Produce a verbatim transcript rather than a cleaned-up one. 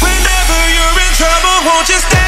Whenever you're in trouble, won't you stay?